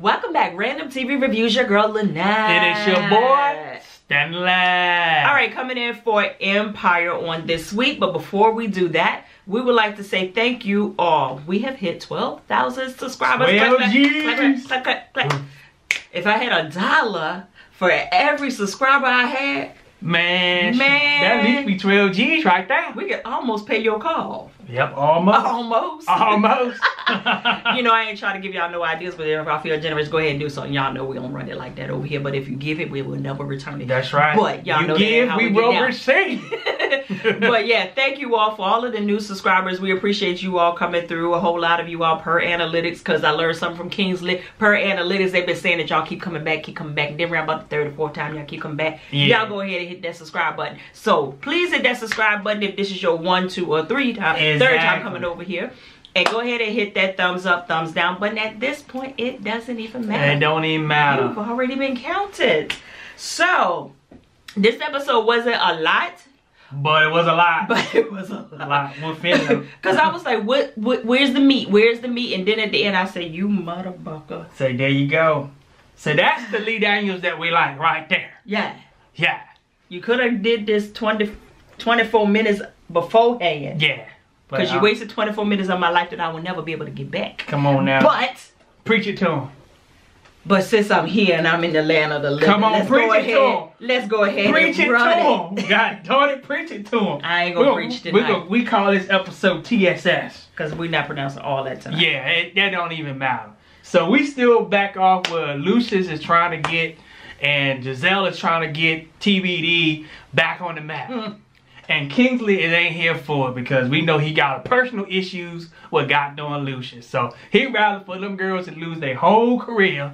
Welcome back. Random TV Reviews, your girl Lynette. It is your boy Stanley. Alright, coming in for Empire on this week. But before we do that, we would like to say thank you all. We have hit 12,000 subscribers. Clap, clap, clap, clap, clap, clap. If I had $1 for every subscriber I had, man, that leaves me 12 G's right there. We could almost pay your call. Yep, almost. Almost. Almost. You know, I ain't trying to give y'all no ideas, but if I feel generous, go ahead and do something. Y'all know we don't run it like that over here, but if you give it, we will never return it. That's right. But y'all know give, that how we will receive. But yeah, thank you all for all of the new subscribers. We appreciate you all coming through. A whole lot of you all per analytics, because I learned something from Kingsley. Per analytics, they've been saying that y'all keep coming back. And then around about the third or fourth time, y'all keep coming back. Yeah. Y'all go ahead and hit that subscribe button. So please hit that subscribe button if this is your 1, 2, or 3 time. Exactly. Third time coming over here. And go ahead and hit that thumbs up, thumbs down button. At this point, it doesn't even matter. It don't even matter. You've already been counted. So, this episode wasn't a lot. But it was a lot. But it was a lot. We're finished. Because I was like, what, where's the meat? Where's the meat? And then at the end, I said, you motherfucker. So, there you go. So, that's the Lee Daniels that we like right there. Yeah. Yeah. You could have did this 24 minutes beforehand. Yeah. Because you wasted 24 minutes of my life that I will never be able to get back. Come on now. But. Preach it to him. But since I'm here and I'm in the land of the living. Come on, let's go ahead and preach it to him. God darn it, preach it to him. I ain't going to preach tonight. We call this episode TSS. Because we're not pronouncing all that tonight. Yeah, that don't even matter. So we still back off where Lucious is trying to get and Giselle is trying to get TBD back on the map. Mm. And Kingsley is ain't here for it because we know he got personal issues with God darn Lucious. So he'd rather for them girls to lose their whole career,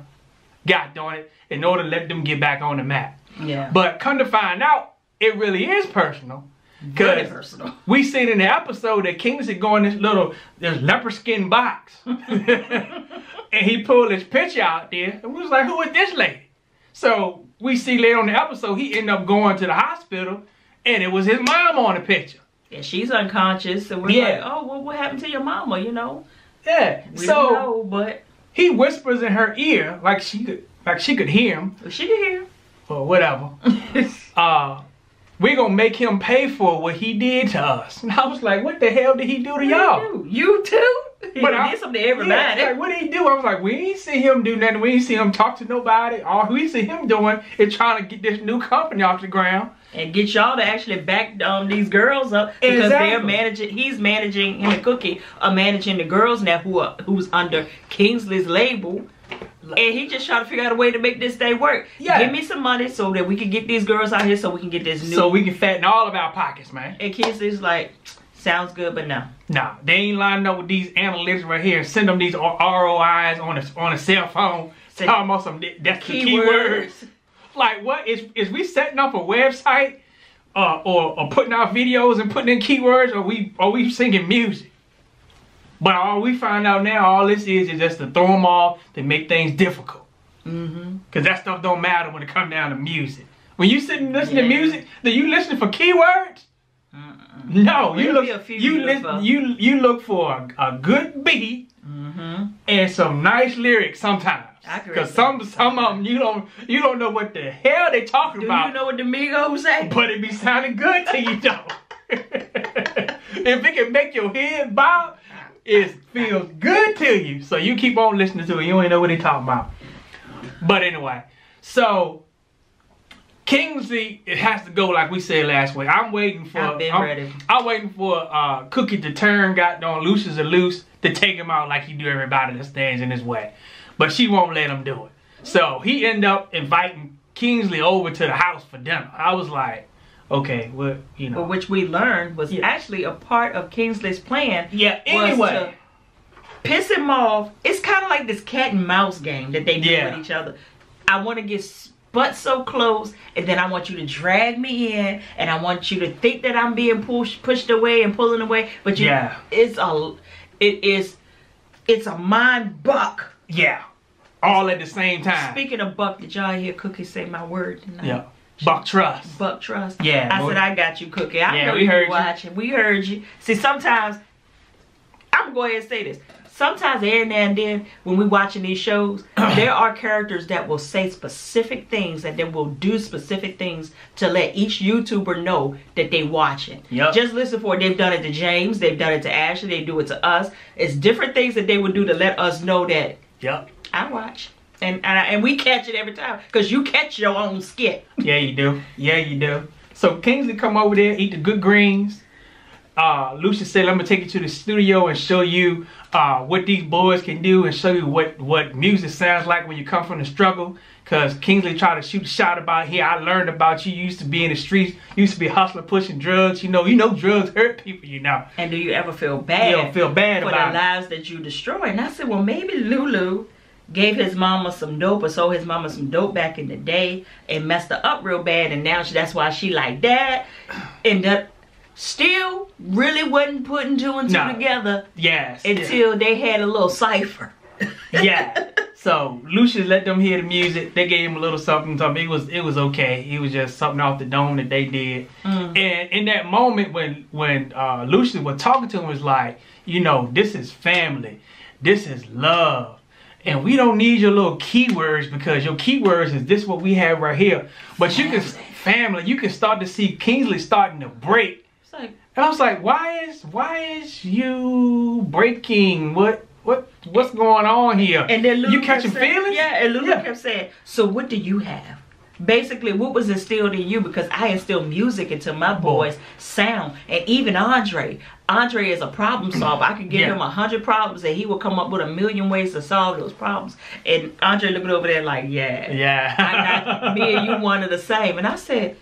God darn it, in order to let them get back on the map. Yeah. But come to find out, it really is personal. Very personal. We seen in the episode that Kingsley go in this leopard skin box. And he pulled his picture out there and we was like, who is this lady? So we see later on the episode he ended up going to the hospital. And it was his mom on the picture. Yeah, she's unconscious. So we're like, oh, well, what happened to your mama, you know? Yeah. We don't know, but he whispers in her ear like she could hear him. Well, she could hear him. Or whatever. We're going to make him pay for what he did to us. And I was like, what the hell did he do to y'all? You too? He did something to everybody. Yeah, like, what did he do? I was like, we ain't see him do nothing. We ain't see him talk to nobody. All we see him doing is trying to get this new company off the ground. And get y'all to actually back these girls up. Because they're managing, he's managing, him and Cookie are managing the girls now who's under Kingsley's label. And he just trying to figure out a way to make this day work. Yeah. Give me some money so that we can get these girls out here so we can get this new. So we can fatten all of our pockets, man. And Kingsley's like, sounds good, but no. Nah, they ain't lining up with these analytics right here. Send them these ROIs on a cell phone. Almost some that's the keywords. Like what? Is we setting up a website or putting out videos and putting in keywords, or are we singing music? But all we find out now, all this is just to throw them off, to make things difficult. Mm-hmm. Because that stuff don't matter when it comes down to music. When you sit and listen to music, then you listen for keywords? No, you look for a good beat and some nice lyrics sometimes. Because some of them you don't know what the hell they talking about. Do you know what the Migos say? But it be sounding good to you though. If it can make your head bob, it feels good to you. So you keep on listening to it. You ain't know what they talking about. But anyway, so Kingsley, it has to go like we said last week. I'm waiting for Cookie to turn God darn Lucious loose to take him out like he do everybody that stands in his way. But she won't let him do it. So he end up inviting Kingsley over to the house for dinner. I was like, okay, well, you know. Well, which we learned was actually a part of Kingsley's plan. Yeah, anyway. Piss him off. It's kind of like this cat and mouse game that they do with each other. I want to get but so close, and then I want you to drag me in, and I want you to think that I'm being pushed away and pulling away. But you, it's a mind buck. Yeah, all at the same time. Speaking of buck, did y'all hear Cookie say my word tonight? Yeah, buck trust. Buck trust. Yeah. I said I got you, Cookie. I know we heard you. We heard you. See, sometimes I'm going to go ahead and say this. sometimes every now and then when we're watching these shows, there are characters that will say specific things and then will do specific things to let each YouTuber know that they watch it. Yep. Just listen for it. They've done it to James. They've done it to Ashley. They do it to us. It's different things that they would do to let us know that yep. I watch. And we catch it every time because you catch your own skit. Yeah, you do. Yeah, you do. So Kingsley come over there, eat the good greens. Lucious said, I'm going to take you to the studio and show you what these boys can do and show you what music sounds like when you come from the struggle. Because Kingsley tried to shoot a shot about here. I learned about you. You used to be in the streets. You used to be hustling, pushing drugs. You know drugs hurt people, you know. And do you ever feel bad? You don't feel bad for about the lives that you destroy. And I said, well, maybe Lulu gave his mama some dope or sold his mama some dope back in the day and messed her up real bad. And now that's why she like that. And that still really wasn't putting two and two together. Yes. Until they had a little cipher. Yeah. So Lucious let them hear the music. They gave him a little something. It was okay. It was just something off the dome that they did. Mm. And in that moment when Lucious was talking to him, it was like, you know, this is family. This is love. And we don't need your little keywords, because your keywords is this what we have right here. But you can, family, you can start to see Kingsley starting to break. Like, and I was like, why is you breaking? What's going on here? And then Lulu, you catching feelings? Yeah, and Lulu kept saying, so what do you have? Basically, what was instilled in you? Because I instilled music into my boys' sound. And even Andre. Andre is a problem solver. I could give him 100 problems and he would come up with a million ways to solve those problems. And Andre looking over there like, yeah. I got me and you one of the same. And I said,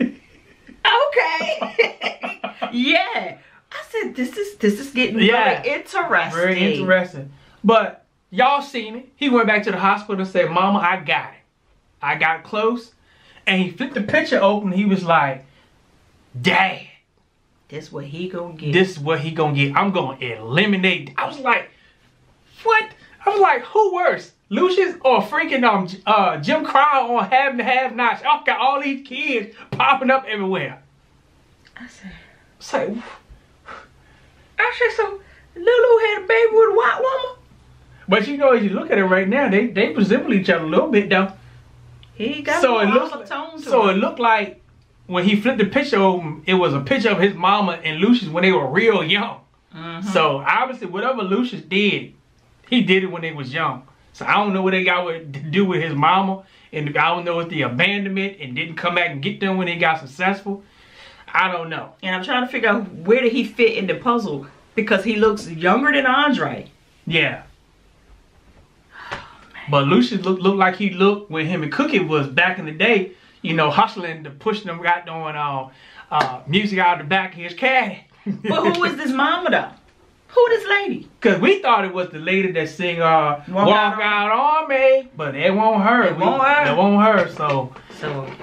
okay. I said, this is getting very interesting. Very interesting. But y'all seen it. He went back to the hospital and said, Mama, I got it. I got close. And he flipped the picture open. He was like, Dad. This what he gonna get. This is what he gonna get. I'm gonna eliminate. I was like, what? I was like, who worse? Lucious or freaking Jim Crow on Have and Have Nots? Y'all got all these kids popping up everywhere. I said, so Lulu had a baby with a white woman? But you know, as you look at it right now, they resemble each other a little bit though. He got so it looked like when he flipped the picture over, it was a picture of his mama and Lucious when they were real young. Mm-hmm. So obviously, whatever Lucious did, he did it when they was young. So I don't know what they got to do with his mama, and I don't know if the abandonment and didn't come back and get them when they got successful. I don't know. And I'm trying to figure out where did he fit in the puzzle, because he looks younger than Andre. Yeah. Oh, but Lucious looked like he looked when him and Cookie was back in the day, you know, hustling to push them right on music out of the back of his caddy. But who is this mama though? Who this lady? Because we thought it was the lady that sing Walk Out On Me. But it won't her. It won't her. So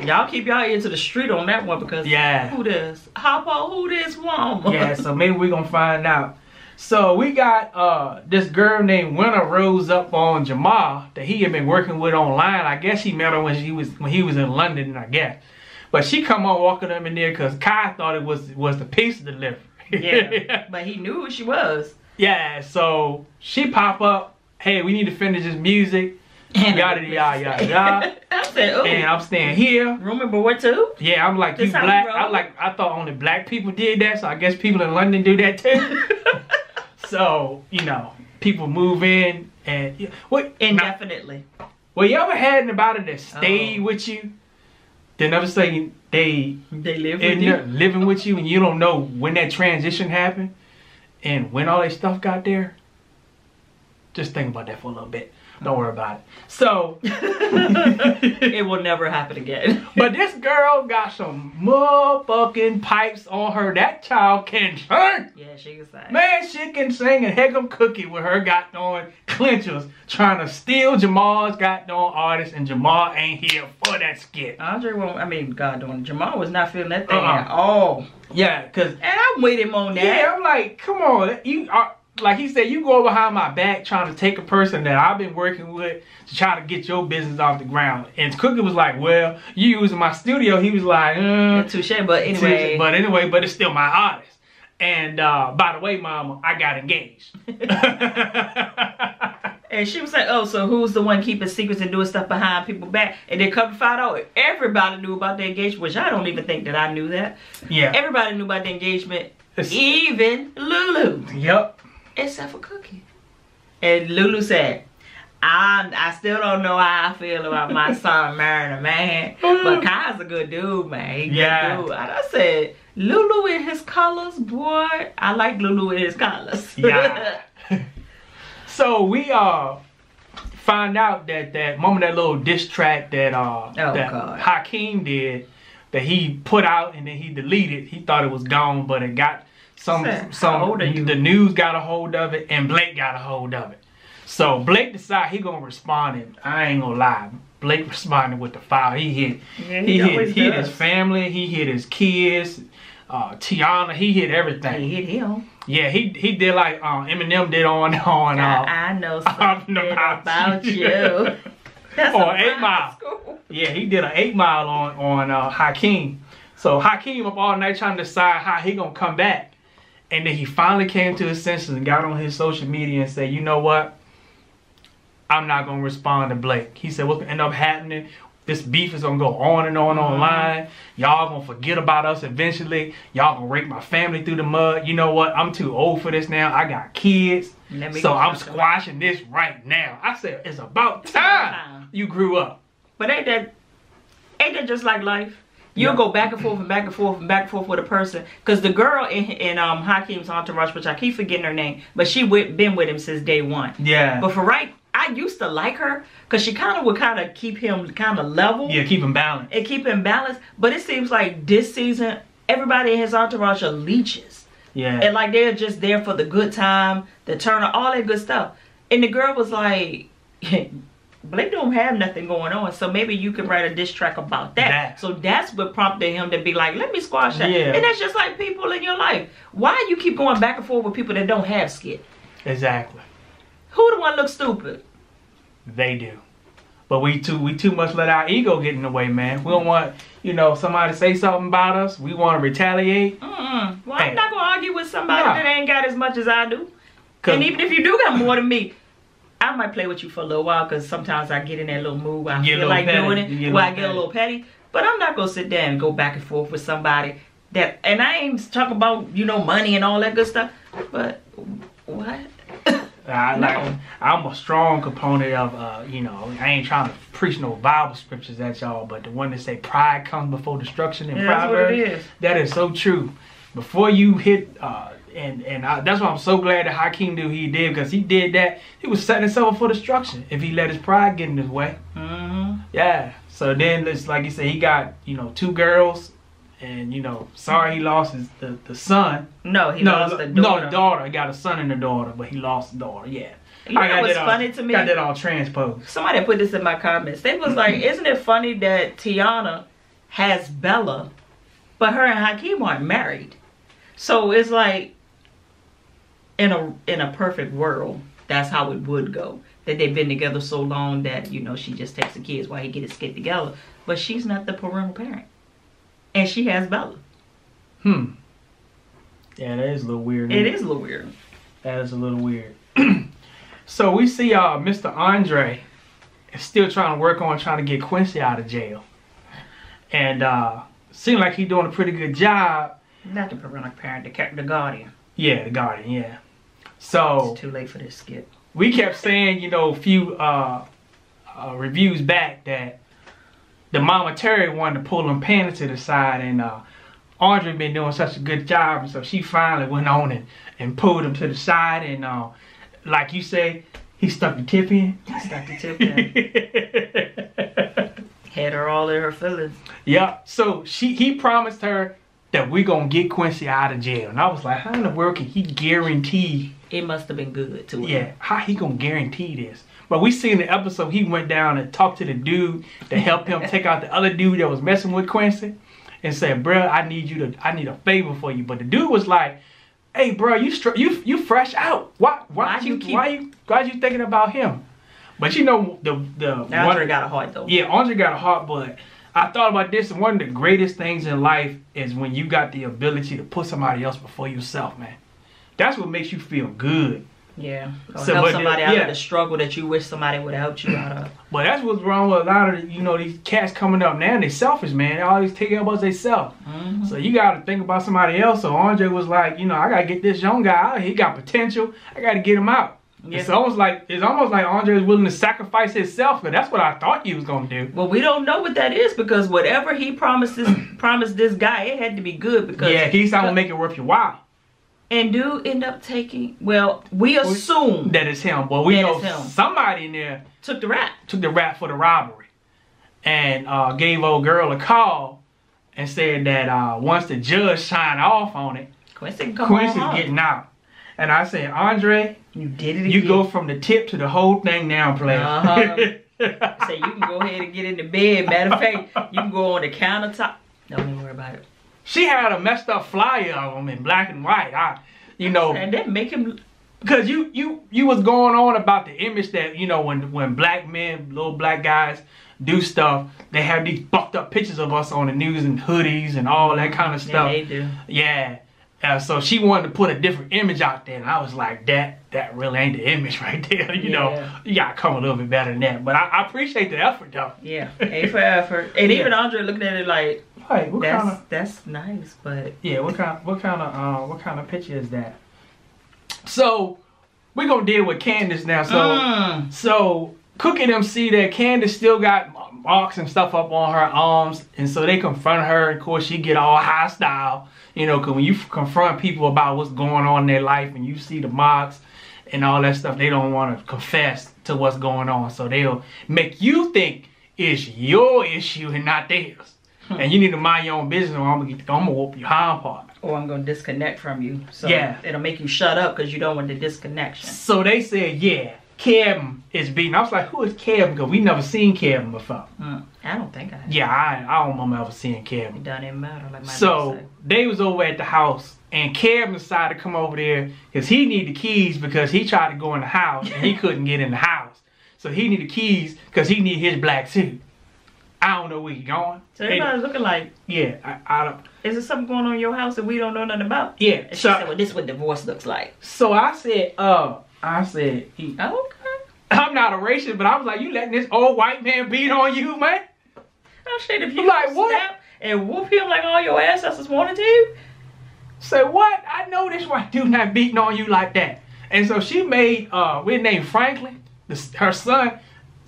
y'all keep y'all ear to the street on that one, because who this? Hoppo, who this woman? Yeah, so maybe we're going to find out. So we got this girl named Winnie Rose up on Jamal that he had been working with online. I guess he met her when he was in London, I guess. But she come on walking up in there because Kai thought it was the pizza delivery. Yeah, but he knew who she was. Yeah, so she pop up. Hey, we need to finish this music. Yada yada yada. I said, ooh. And I'm staying here. Rooming boy too. Yeah, I'm like, you black. I thought only black people did that, so I guess people in London do that too. So you know, people move in and indefinitely. Well, you ever had anybody that stayed with you? Then I'm saying they live with you. Living with you, and you don't know when that transition happened and when all that stuff got there. Just think about that for a little bit. Don't worry about it. So it will never happen again. But this girl got some motherfucking pipes on her. That child can sing. Yeah, she can sing. Man, she can sing. And heck, I'm Cookie with her goddamn clinchers trying to steal Jamal's goddamn artist, and Jamal ain't here for that skit. Andre won't. I mean, goddamn, Jamal was not feeling that thing at all. Yeah, cause and I'm with him on that. Yeah, I'm like, come on, you are. Like he said, you go behind my back trying to take a person that I've been working with to try to get your business off the ground. And Cookie was like, well, you using my studio. He was like, touche, but anyway. But anyway, but it's still my artist. And by the way, mama, I got engaged. And she was like, oh, so who's the one keeping secrets and doing stuff behind people's back? And then come find out, everybody knew about the engagement, which I don't even think that I knew that. Yeah. Everybody knew about the engagement, even Lulu. Yep. Except for Cookie. And Lulu said, I still don't know how I feel about my son marrying a man, but Kai's a good dude, man. He's a good dude. And I said, Lulu in his colors, boy. I like Lulu in his colors. Yeah. So we find out that that little diss track that that Hakeem did, that he put out and then he deleted. He thought it was gone, but it got the news got a hold of it and Blake got a hold of it. So Blake decided he gonna respond, and I ain't gonna lie, Blake responded with the fire. He hit, yeah, he hit his family, he hit his kids, Tiana, he hit everything. He hit him. Yeah, he did like Eminem did on. I know something about you. That's or 8 Mile. School. Yeah, he did an 8 Mile on Hakeem. So Hakeem up all night trying to decide how he gonna come back, and then he finally came to his senses and got on his social media and said, you know what? I'm not going to respond to Blake. He said, what's going to end up happening? This beef is going to go on and on online. Y'all going to forget about us eventually. Y'all going to rake my family through the mud. You know what? I'm too old for this now. I got kids. So I'm squashing this right now. I said, it's about time you grew up. But ain't that just like life? You'll go back and forth and back and forth and back and forth with a person. Because the girl in Hakeem's entourage, which I keep forgetting her name, but she been with him since day one. Yeah. But for I used to like her because she kind of would keep him level. Yeah, keep him balanced. And keep him balanced. But it seems like this season, everybody in his entourage are leeches. Yeah. And like they're just there for the good time, the turner, all that good stuff. And the girl was like, Blake don't have nothing going on, so maybe you can write a diss track about that. So that's what prompted him to be like, let me squash that. Yeah. And that's just like people in your life. Why you keep going back and forth with people that don't have skit? Exactly. Who the one look stupid? They do. But we too much let our ego get in the way, man. We don't want, somebody to say something about us. We want to retaliate. Well, I'm not going to argue with somebody that ain't got as much as I do. And even if you do got more than me, I might play with you for a little while because sometimes I get in that little mood where I feel like doing it, where I get a little petty. But I'm not going to sit there and go back and forth with somebody that, and I ain't talking about, money and all that good stuff. But what? I'm a strong component of, I ain't trying to preach no Bible scriptures at y'all, but the one that say pride comes before destruction in Proverbs, that's what it is. That is so true. Before you hit, that's why I'm so glad that Hakeem did what he did, because he did that. He was setting himself up for destruction if he let his pride get in his way. Yeah. So then, it's like you said, he got, 2 girls. And sorry he lost the son. No, he lost the daughter. No, the daughter. He got a son and a daughter, but he lost the daughter. Yeah. You know what's funny to me? Got that all transposed. Somebody put this in my comments. They was like, "Isn't it funny that Tiana has Bella, but her and Hakeem aren't married?" So it's like, in a perfect world, that's how it would go. That they've been together so long that she just takes the kids while he gets his kid together, but she's not the parental parent. And she has Bella. Yeah, that is a little weird. It is a little weird. That is a little weird. So we see Mr. Andre is still trying to get Quincy out of jail. And seems like he's doing a pretty good job. Not the parental parent, the guardian. Yeah, the guardian, yeah. So it's too late for this skit. We kept saying, a few reviews back that the mama Terry wanted to pull him panties to the side, and Andre been doing such a good job, and so she finally went on and pulled him to the side, and like you say, he stuck the tip in. He stuck the tip in. Had her all in her feelings. Yeah, so he promised her that we're going to get Quincy out of jail, and I was like, how in the world can he guarantee? It must have been good to him. Yeah, how he going to guarantee this? But we see in the episode, he went down and talked to the dude to help him take out the other dude that was messing with Quincy, and said, "Bro, I need a favor for you." But the dude was like, "Hey, bro, you fresh out. Why you thinking about him?" But the Andre got a heart though. Yeah, Andre got a heart, but I thought about this. One of the greatest things in life is when you got the ability to put somebody else before yourself, man. That's what makes you feel good. Yeah. Or so, help somebody out of the struggle that you wish somebody would help you out of. But that's what's wrong with a lot of, you know, these cats coming up now. They selfish, man. They always take care of themselves. Mm-hmm. So you got to think about somebody else. So Andre was like, you know, I got to get this young guy out. He got potential. I got to get him out. Yeah. It's almost like Andre is willing to sacrifice himself, but that's what I thought he was gonna do. Well, we don't know what that is, because whatever he promised this guy, it had to be good, because he's not gonna make it worth your while. And dude end up taking, well, we assume that it's him, but we know somebody in there took the rap for the robbery, and gave old girl a call and said that once the judge signed off on it, Quincy's getting out. And I said, Andre, you did it again. You go from the tip to the whole thing now, player. I said, you can go ahead and get into bed. Matter of fact, you can go on the countertop. Don't even worry about it. She had a messed up flyer of them in black and white. And that make him, because you was going on about the image that, you know, when black men, little black guys do stuff, they have these buffed up pictures of us on the news and hoodies and all that kind of stuff. Yeah, they do. Yeah. So she wanted to put a different image out there, and I was like, that really ain't the image right there. You know, you gotta come a little bit better than that. But I appreciate the effort, though. Yeah, A for effort. And even Andre looking at it like, hey, that's nice, but yeah, what kind of picture is that? So we're gonna deal with Candace now. So so Cookie and them see that Candace still got marks and stuff up on her arms, and so they confront her. Of course, she get all hostile, you know, because when you confront people about what's going on in their life and you see the marks and all that stuff, they don't want to confess to what's going on, so they'll make you think it's your issue and not theirs. And you need to mind your own business, or I'm gonna whoop your hind part, or I'm gonna disconnect from you. So it'll make you shut up because you don't want the disconnection. So they said, Kevin is beaten. I was like, who is Kevin? Because we never seen Kevin before. I don't think I have. Yeah, I don't remember ever seeing Kevin. It doesn't matter. Like my so they was over at the house, and Kevin decided to come over there because he needed the keys, because he tried to go in the house and he couldn't get in the house. So he needed the keys because he needed his black suit. I don't know where he going. So everybody's looking like, I don't. Is there something going on in your house that we don't know nothing about? Yeah. And she said, well, this is what divorce looks like. So I said, okay. I'm not a racist, but I was like, you letting this old white man beat on you, man? Oh shit, if you like what? Snap and whoop him like all your ancestors wanted to. Say what? I know this white dude not beating on you like that. And so she made we named Franklin, her son,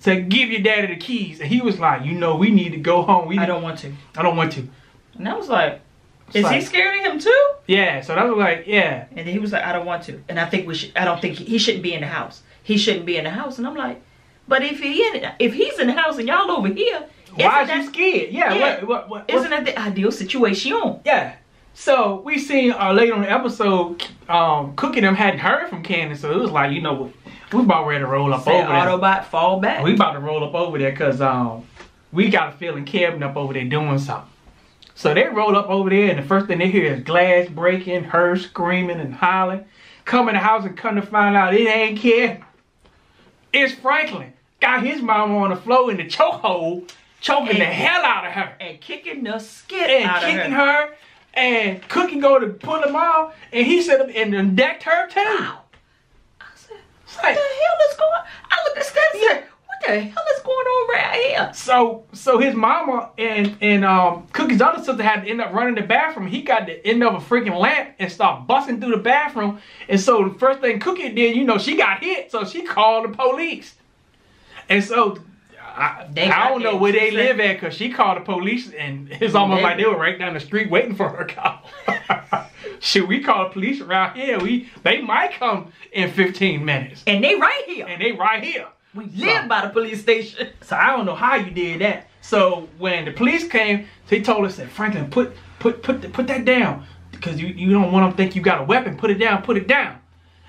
to give your daddy the keys, and he was like, you know, we need to go home. I don't want to. And I was like, Is he scared of him too? Yeah, so that was like, And then he was like, I don't want to. And I think he shouldn't be in the house. He shouldn't be in the house. And I'm like, but if he's in the house and y'all over here, why is you scared? What, isn't that the ideal situation? Yeah. So we seen later on the episode, Cookie and them hadn't heard from Candace, so it was like, you know, we about ready to roll up over there. Autobot, fall back. We about to roll up over there because we got a feeling Kevin up over there doing something. So they roll up over there, and the first thing they hear is glass breaking, her screaming and hollering. Come in the house and come to find out it ain't Kevin. It's Franklin. Got his mama on the floor in the chokehold, choking the hell out of her. And kicking the skit out of her. And kicking her. And Cookie go to pull him off, and he set up and decked her too. Wow. I said, what the hell is going on? I looked at Stan and said, what the hell is going on right here? So his mama and Cookie's other sister had to end up running the bathroom. He got the end of a freaking lamp and start busting through the bathroom. And so the first thing Cookie did, you know, she got hit, so she called the police. And so I don't know where they live at, because she called the police, and it's almost like they were right down the street waiting for her call. Should we call the police around here? They might come in 15 minutes. And they right here. We live by the police station. So I don't know how you did that. So when the police came, they told us that, Franklin, put that down, because you don't want them to think you got a weapon. Put it down.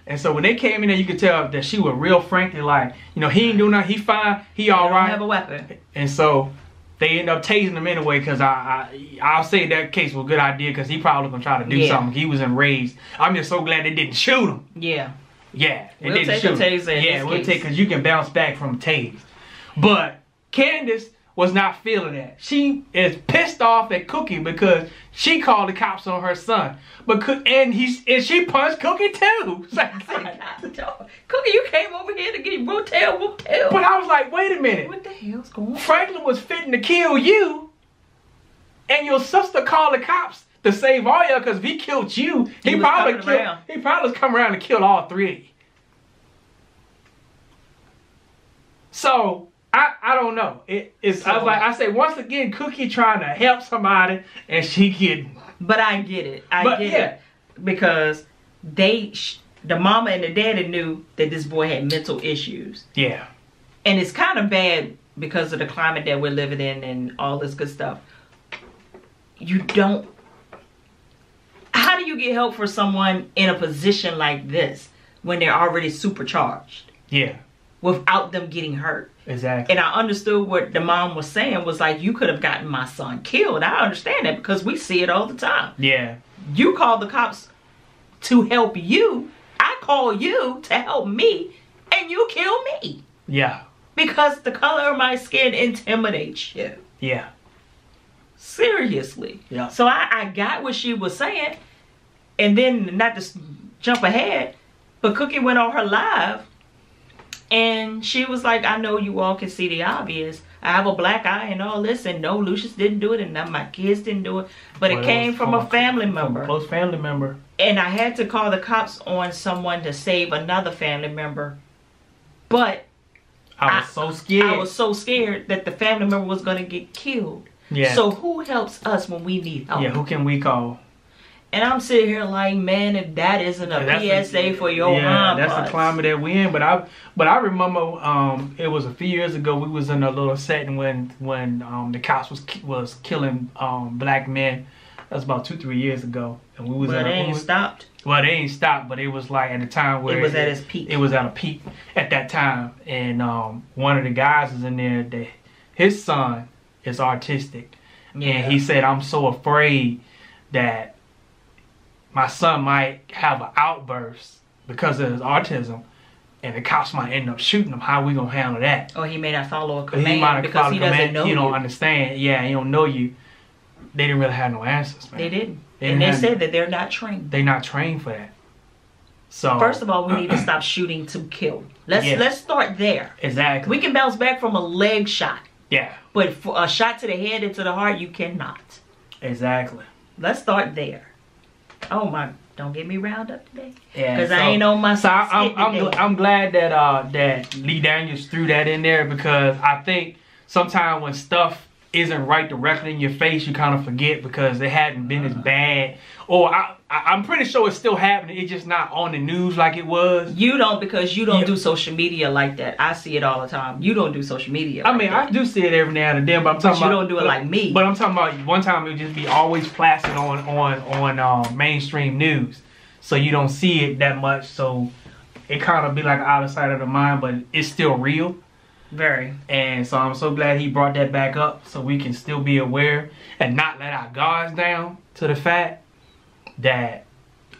And so when they came in there, you could tell that she was real Franklin, like, you know, he ain't doing nothing. He fine. He all right. Don't have a weapon. And so they end up tasing him anyway, because I'll say that case was a good idea, because he probably gonna try to do something. He was enraged. I'm just so glad they didn't shoot him. Yeah. Yeah, we'll take a taser. Yeah, we'll take, because you can bounce back from tase. But Candace was not feeling that. She is pissed off at Cookie because she called the cops on her son. But she punched Cookie too. It's like, Cookie, you came over here to get whoop tail. But I was like, wait a minute. What the hell's going on? Franklin was fitting to kill you, and your sister called the cops to save all y'all, because if he killed you, he probably come around and kill all three of you. So I don't know. I say once again, Cookie trying to help somebody and she getting. But I get it. I get it because the mama and the daddy knew that this boy had mental issues. Yeah. And it's kind of bad because of the climate that we're living in and all this good stuff. How do you get help for someone in a position like this when they're already supercharged? Yeah. Without them getting hurt. Exactly. And I understood what the mom was saying was like, you could have gotten my son killed. I understand that because we see it all the time. Yeah. You called the cops to help you. I called you to help me and you kill me. Yeah. Because the color of my skin intimidates you. Yeah. Seriously. Yeah. So I got what she was saying. And then, not to jump ahead, but Cookie went on her live and she was like, I know you all can see the obvious. I have a black eye and all this, and no, Lucious didn't do it, and none of my kids didn't do it. But it came from a family member. Close family member. And I had to call the cops on someone to save another family member. But I was so scared. I was so scared that the family member was going to get killed. Yeah. So who helps us when we need help? Yeah, who can we call? And I'm sitting here like, man, if that isn't a PSA for your mom. Yeah, that's the climate that we're in. But I remember it was a few years ago, we was in a little setting when the cops was killing black men. That was about 2-3 years ago. And we was stopped. Well, they ain't stopped, but it was like at the time where it was at its peak. It was at a peak at that time. And one of the guys was in there that his son is autistic. Yeah. And he said, I'm so afraid that my son might have an outburst because of his autism, and the cops might end up shooting him. How are we going to handle that? Or he may not follow a command because he doesn't know you. Don't understand. Yeah, he don't know you. They didn't really have no answers, man. They didn't. They said that they're not trained. They're not trained for that. So first of all, we need to stop shooting to kill. Let's start there. Exactly. We can bounce back from a leg shot. Yeah. But for a shot to the head and to the heart, you cannot. Exactly. Let's start there. Oh my! Don't get me riled up today. Yeah, because I ain't on my side. So I'm glad that that Lee Daniels threw that in there, because I think sometimes when stuff isn't right directly in your face, you kind of forget because it hadn't been as bad. Or I'm pretty sure it's still happening. It's just not on the news like it was. You don't, because you don't do social media like that. I see it all the time. You don't do social media. I mean, I do see it every now and then, but I'm talking about you don't do it like me. But I'm talking about one time it would just be always plastered on mainstream news, so you don't see it that much. So it kind of be like out of sight of the mind, but it's still real. Very. And so I'm so glad he brought that back up so we can still be aware and not let our guards down to the fact that,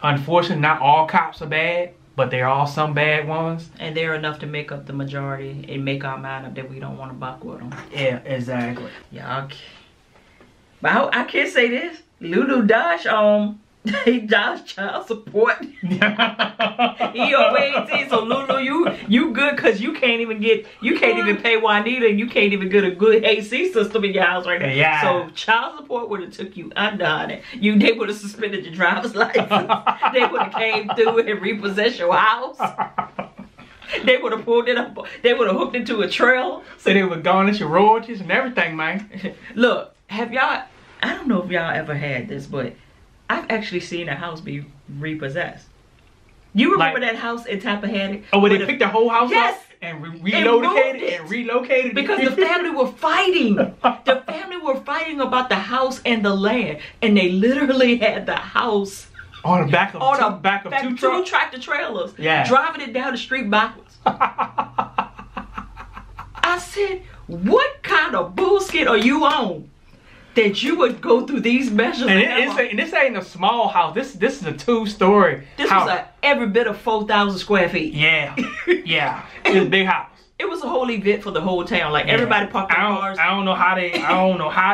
unfortunately, not all cops are bad, but there are some bad ones. And they're enough to make up the majority and make our mind up that we don't want to buck with them. Yeah, exactly. Yeah, okay. But I can't say this. Lulu Dash, he dodged child support. He over 18, so Lulu, you good, because you can't even pay Juanita, and you can't even get a good AC system in your house right now. Yeah. So child support would have took you under it. They would have suspended your driver's license. They would have came through and repossessed your house. They would have pulled it up. They would have hooked it to a trail. So they would have garnish your royalties and everything, man. Look, have y'all? I don't know if y'all ever had this, but I've actually seen a house be repossessed. You remember that house in Tappahannock? Oh, where they picked the whole house up and relocated it. Because the family were fighting. The family were fighting about the house and the land. And they literally had the house on the back of two tractor trailers. Yeah. Driving it down the street backwards. I said, what kind of bullshit are you on? That you would go through these measures, and this ain't a small house. This is a 2-story house. This was every bit of 4,000 square feet. Yeah, yeah. It's a big house. It was a whole event for the whole town. Like everybody parked their cars. I don't know how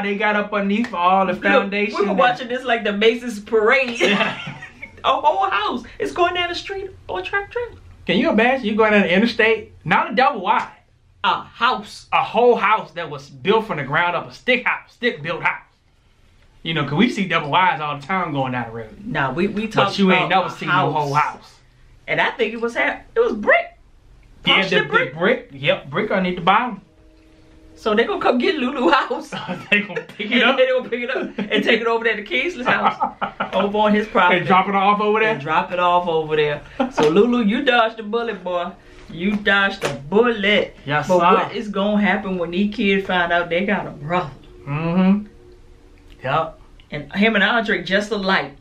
they got up underneath all the foundation. We were watching this like the Macy's parade. A whole house is going down the street on a track trailer. Can you imagine you going down the interstate? Not a double wide. A house. A whole house that was built from the ground up. A stick house. Stick built house. You know, because we see double wides all the time going down the road. No, we talking about. But you ain't never seen no whole house. And I think it was brick. Yeah, the brick. Yep, brick underneath the bottom. So they gonna come get Lulu's house. They gonna pick it up. They gonna pick it up and take it over there to Kingsley's house, over on his property. And drop it off over there. And drop it off over there. So Lulu, you dodged the bullet, boy. You dodged the bullet. Yes, but sir. What is gonna happen when these kids find out they got a brother? Mm-hmm. Yep. And him and Andre just alike.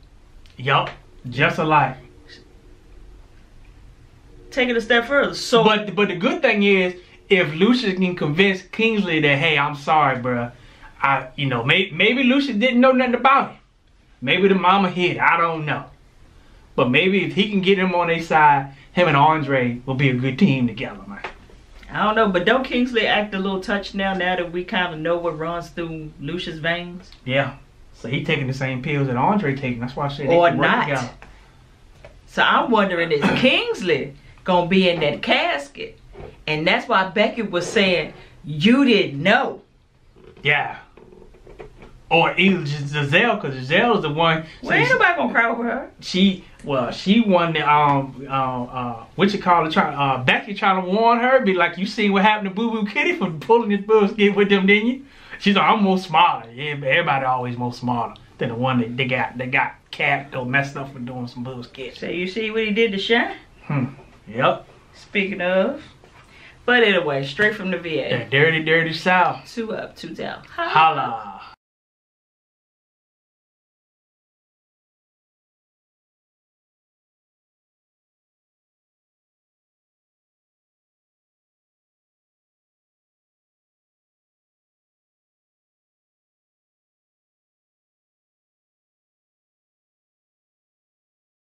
Yep. Just alike. Take it a step further. So, but the good thing is, if Lucious can convince Kingsley that, hey, I'm sorry, bro, maybe Lucious didn't know nothing about him. Maybe the mama hid. I don't know. But maybe if he can get him on their side, him and Andre will be a good team together, man. I don't know, but don't Kingsley act a little touched now that we kind of know what runs through Lucious' veins? Yeah. So he taking the same pills that Andre taking. That's why I said they can work together. So I'm wondering, is Kingsley gonna be in that casket? And that's why Becky was saying, you didn't know. Yeah. Or either Giselle, because Giselle's the one. Well, ain't nobody gonna cry over her. She won the Becky trying to warn her, be like, you seen what happened to Boo Boo Kitty from pulling this bullshit with them, didn't you? She's like, I'm more smarter. Yeah, everybody always more smarter than the one that they got capped or messed up for doing some bullshit. So you see what he did to Shine? Yep. Speaking of. But anyway, straight from the VA. That dirty, dirty South. Two up, two down. Holla.